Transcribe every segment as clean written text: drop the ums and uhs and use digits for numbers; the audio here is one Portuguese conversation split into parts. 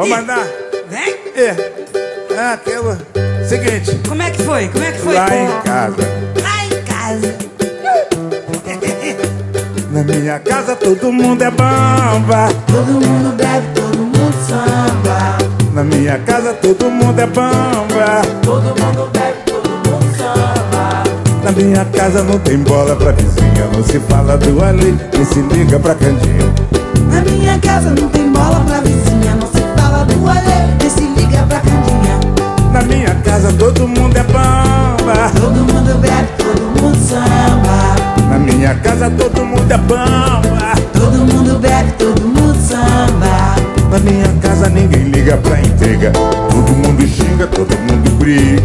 Vou mandar. Vem? Aquela. Seguinte. Como é que foi? Como é que foi? Lá em casa. Lá em casa. Na minha casa todo mundo é bamba. Todo mundo bebe, todo mundo samba. Na minha casa todo mundo é bamba. Todo mundo bebe, todo mundo samba. Na minha casa não tem bola pra vizinha, não se fala do além, nem se liga pra candinha. Na minha casa não tem bola pra vizinha, não se fala do além, nem se liga pra candinha. Na minha casa todo mundo é bamba. Todo mundo bebe, todo mundo samba. Na minha casa todo mundo é bamba. Todo mundo bebe, todo mundo samba. Na minha casa ninguém liga pra intriga, todo mundo xinga, todo mundo briga.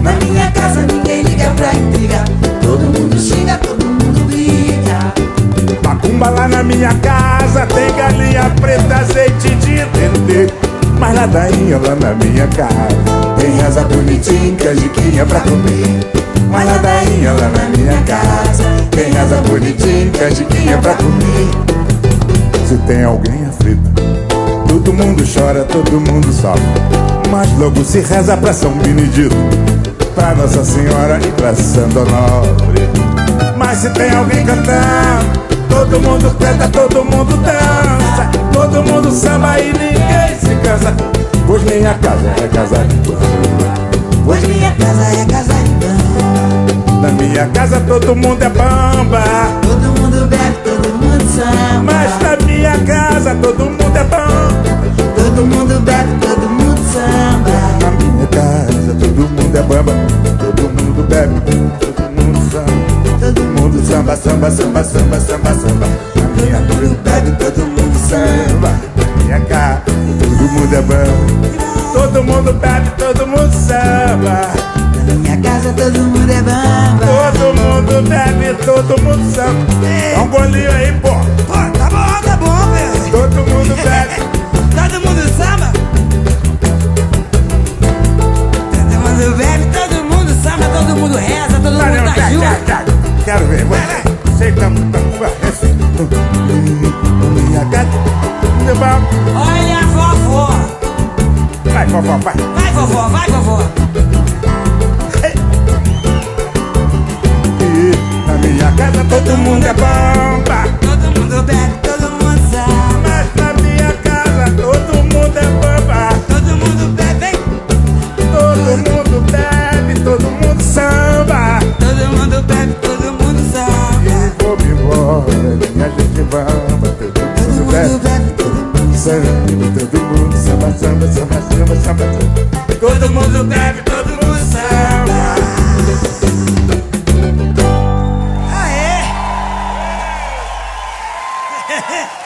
Na minha casa ninguém liga pra intriga, todo mundo xinga, todo mundo briga. Macumba lá na minha casa tem galinha preta, azeite de entender. Mas ladainha lá na minha casa tem asa bonitinha, canjiquinha pra comer. Mas ladainha lá na minha casa tem asa bonitinha, canjiquinha pra comer. Se tem alguém aflita, todo mundo chora, todo mundo sofre, mas logo se reza pra São Benedito, pra Nossa Senhora e pra Santo Onofre. Mas se tem alguém cantando, todo mundo canta, todo mundo dança, todo mundo samba e ninguém se cansa. Pois minha casa é casa de bamba. Pois minha casa é casa de bamba. Na minha casa todo mundo é bamba. Todo mundo bebe, todo mundo samba. Mas na minha casa todo mundo é bamba. Todo mundo bebe, todo mundo samba. Na minha casa todo mundo é bamba. Todo mundo bebe, todo mundo samba. Todo mundo samba, samba, samba, samba, samba, samba. Na minha casa bebe, todo mundo samba. Na minha casa todo mundo é bamba. Todo mundo bebe, todo mundo samba. Na minha casa todo mundo é bamba. Todo mundo bebe, todo mundo samba. Dá um golinho aí, pô. Tá bom, velho. Todo mundo bebe. Todo mundo samba. Todo mundo bebe, todo mundo samba, todo mundo reza, todo mundo ajuda. Quero ver, vai lá. Olha a vovó. Vai, vovó, vai. Vai, vovó, vai, vovó. Na minha casa todo mundo é bamba. Todo mundo bebe, todo mundo samba. Mas na minha casa todo mundo é bamba. Todo mundo bebe. Todo mundo bebe, todo mundo samba. Todo mundo bebe, todo mundo samba. E vou-me embora, minha gente bamba. Todo mundo bebe, todo mundo samba. Todo mundo samba, samba, samba, samba, samba. Todo mundo bebe, todo mundo samba.